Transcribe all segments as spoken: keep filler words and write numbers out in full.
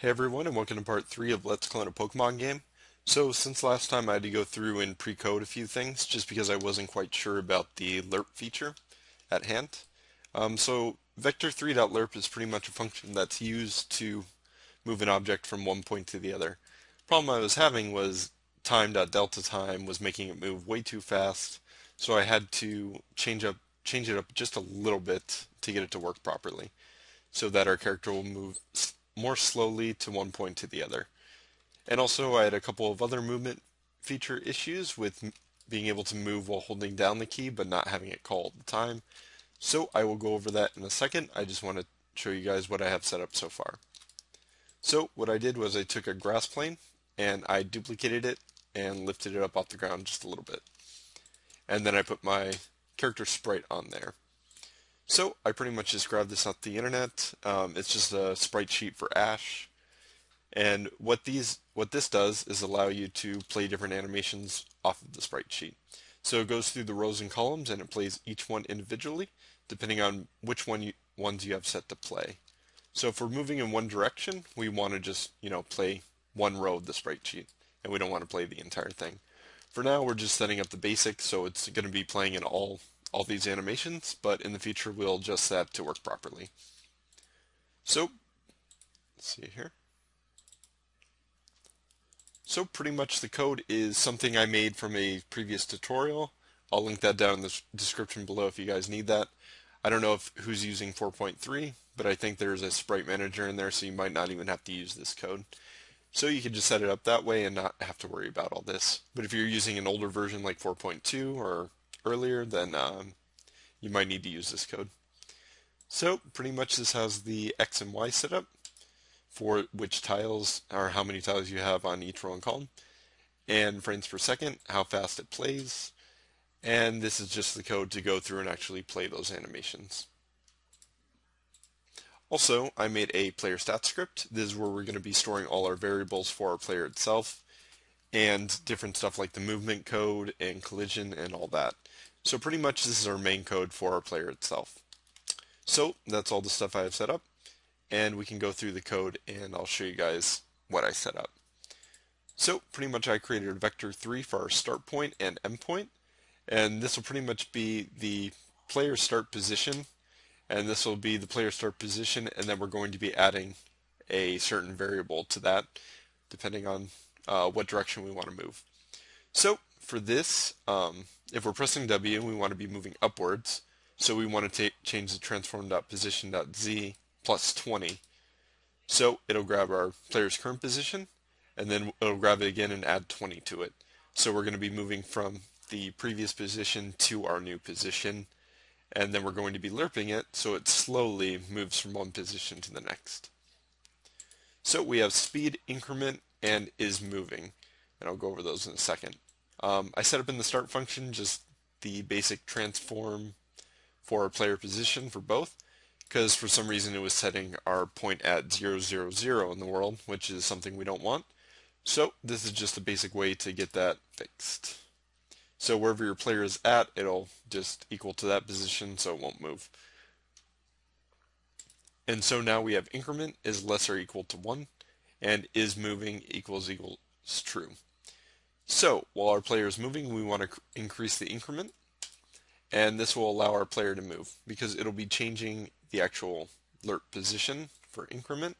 Hey everyone, and welcome to part three of Let's Clone a Pokemon Game. So since last time I had to go through and pre-code a few things just because I wasn't quite sure about the lerp feature at hand. Um, so Vector three dot lerp is pretty much a function that's used to move an object from one point to the other. Problem I was having was time.deltaTime was making it move way too fast, so I had to change up, change it up just a little bit to get it to work properly so that our character will move more slowly to one point to the other. And also I had a couple of other movement feature issues with being able to move while holding down the key but not having it call all the time. So I will go over that in a second. I just want to show you guys what I have set up so far. So what I did was I took a grass plane and I duplicated it and lifted it up off the ground just a little bit. And then I put my character sprite on there. So I pretty much just grabbed this off the internet. Um, it's just a sprite sheet for Ash, and what these what this does is allow you to play different animations off of the sprite sheet. So it goes through the rows and columns, and it plays each one individually, depending on which one you, ones you have set to play. So if we're moving in one direction, we want to just you know play one row of the sprite sheet, and we don't want to play the entire thing. For now, we're just setting up the basics, so it's going to be playing in all. all these animations, but in the future we'll adjust that to work properly. So let's see here. So pretty much the code is something I made from a previous tutorial. I'll link that down in the description below if you guys need that. I don't know if who's using four point three, but I think there's a sprite manager in there, so you might not even have to use this code. So you can just set it up that way and not have to worry about all this. But if you're using an older version like four point two or earlier, then um, you might need to use this code. So pretty much this has the X and Y setup for which tiles or how many tiles you have on each row and column, and frames per second, how fast it plays, and this is just the code to go through and actually play those animations. Also, I made a player stats script. This is where we're going to be storing all our variables for our player itself, and different stuff like the movement code and collision and all that. So pretty much this is our main code for our player itself. So that's all the stuff I have set up, and we can go through the code and I'll show you guys what I set up. So pretty much I created a vector three for our start point and end point, and this will pretty much be the player start position, and this will be the player start position, and then we're going to be adding a certain variable to that depending on Uh, what direction we want to move. So for this, um, if we're pressing W, we want to be moving upwards, so we want to change the transform.position.z plus twenty. So it'll grab our player's current position, and then it'll grab it again and add twenty to it. So we're going to be moving from the previous position to our new position, and then we're going to be lerping it so it slowly moves from one position to the next. So we have speed, increment, and is moving, and I'll go over those in a second. Um, I set up in the start function just the basic transform for our player position for both, because for some reason it was setting our point at zero zero zero in the world, which is something we don't want. So this is just a basic way to get that fixed. So wherever your player is at, it'll just equal to that position, so it won't move. And so now we have increment is less or equal to one, and is moving equals equals true. So while our player is moving, we want to increase the increment, and this will allow our player to move because it'll be changing the actual lerp position for increment.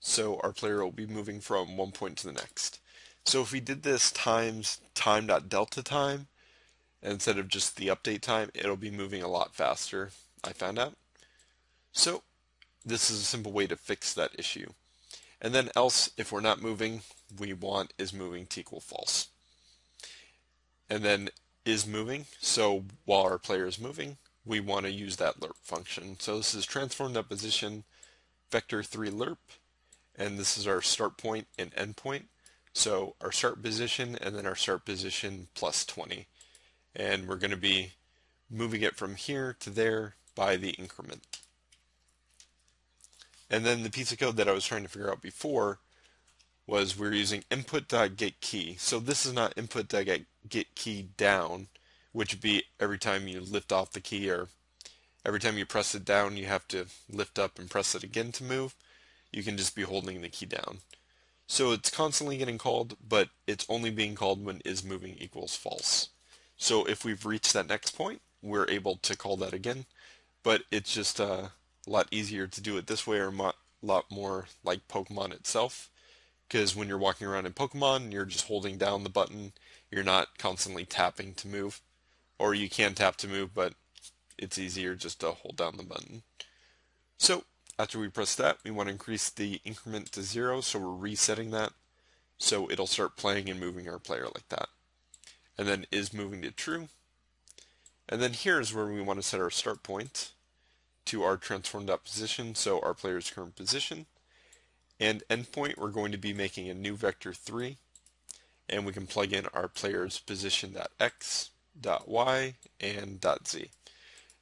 So our player will be moving from one point to the next. So if we did this times time.deltaTime instead of just the update time, it'll be moving a lot faster, I found out. So this is a simple way to fix that issue. And then else, if we're not moving, we want is moving to equal false. And then is moving, so while our player is moving, we want to use that lerp function. So this is transform.position vector three lerp, and this is our start point and end point. So our start position and then our start position plus twenty. And we're going to be moving it from here to there by the increment. And then the piece of code that I was trying to figure out before was we're using input.get key. So this is not input.get key down, which would be every time you lift off the key, or every time you press it down you have to lift up and press it again to move. you can just be holding the key down. So it's constantly getting called, but it's only being called when is moving equals false. So if we've reached that next point, we're able to call that again, but it's just a lot easier to do it this way, or a lot more like Pokemon itself, because when you're walking around in Pokemon, you're just holding down the button, you're not constantly tapping to move, or you can tap to move, but it's easier just to hold down the button. So after we press that, we want to increase the increment to zero, so we're resetting that, so it'll start playing and moving our player like that. And then is moving to true. And then here's where we want to set our start point to our transform.position, so our player's current position. And endpoint, we're going to be making a new vector three, and we can plug in our player's position.x, .y, and .z.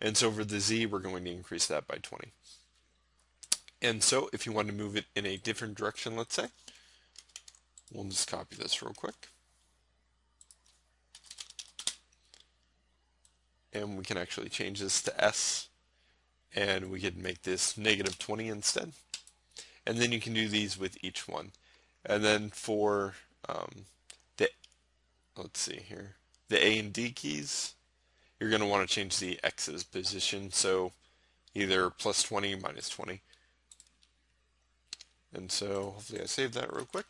And so for the z, we're going to increase that by twenty. And so if you want to move it in a different direction, let's say, we'll just copy this real quick. And we can actually change this to S, and we could make this negative twenty instead. And then you can do these with each one. And then for um, the, let's see here, the A and D keys, you're going to want to change the X's position, so either plus twenty, minus twenty. And so hopefully I saved that real quick.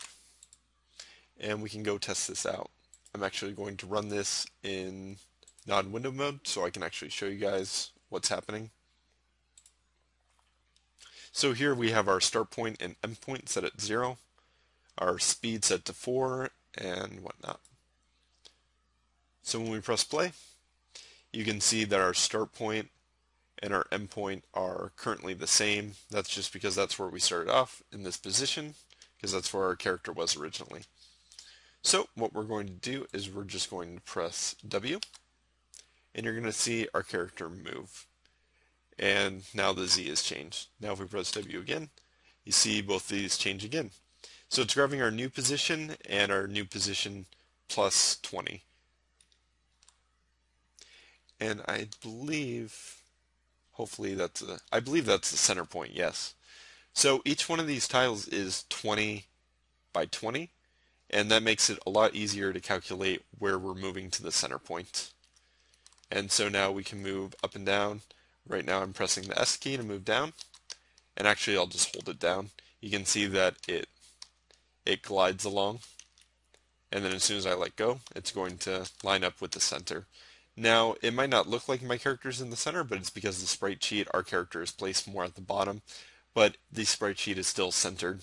And we can go test this out. I'm actually going to run this in non-window mode, so I can actually show you guys what's happening. So here we have our start point and end point set at zero, our speed set to four, and whatnot. So when we press play, you can see that our start point and our end point are currently the same. That's just because that's where we started off, in this position, because that's where our character was originally. So what we're going to do is we're just going to press W, and you're going to see our character move. And now the Z is changed. Now if we press W again, you see both these change again. So it's grabbing our new position and our new position plus twenty. And I believe, hopefully that's a, I believe that's the center point, yes. So each one of these tiles is twenty by twenty, and that makes it a lot easier to calculate where we're moving to the center point. And so now we can move up and down. Right now I'm pressing the S key to move down, and actually I'll just hold it down. You can see that it it glides along, and then as soon as I let go, it's going to line up with the center. Now it might not look like my character's in the center, but it's because the sprite sheet, our character is placed more at the bottom, but the sprite sheet is still centered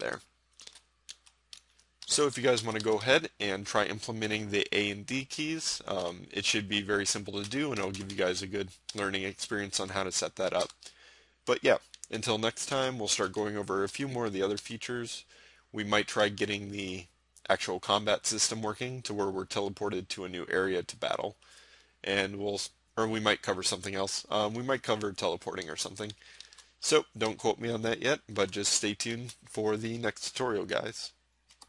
there. So if you guys want to go ahead and try implementing the A and D keys, um, it should be very simple to do, and it'll give you guys a good learning experience on how to set that up. But yeah, until next time, we'll start going over a few more of the other features. We might try getting the actual combat system working to where we're teleported to a new area to battle, and we'll, or we might cover something else. Um, we might cover teleporting or something. So don't quote me on that yet, but just stay tuned for the next tutorial, guys.